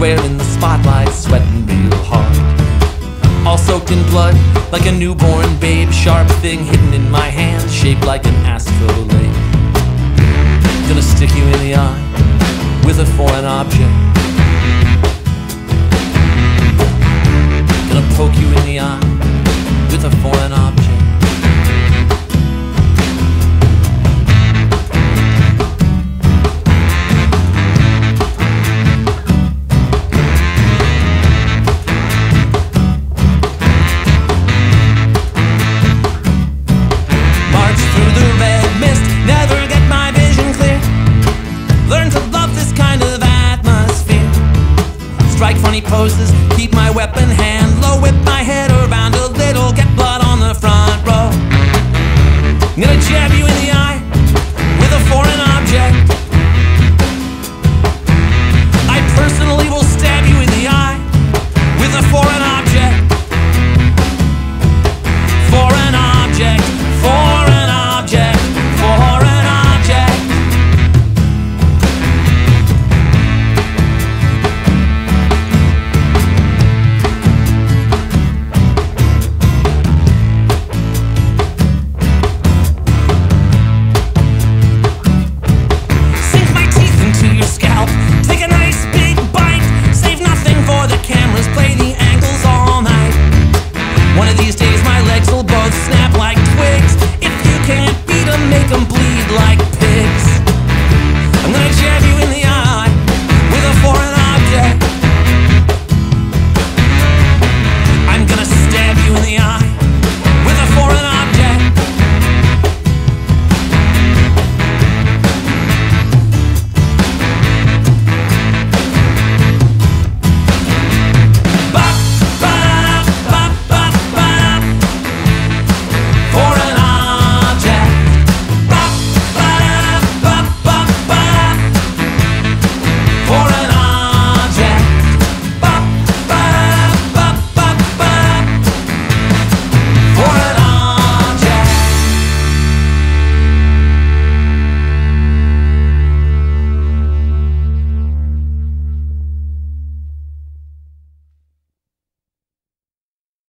We're in the spotlight, sweating real hard, all soaked in blood, like a newborn babe. Sharp thing hidden in my hand, shaped like an astrolabe. Gonna stick you in the eye with a foreign object. Gonna poke you in the eye with a foreign object. Poses, keep my weapon hand.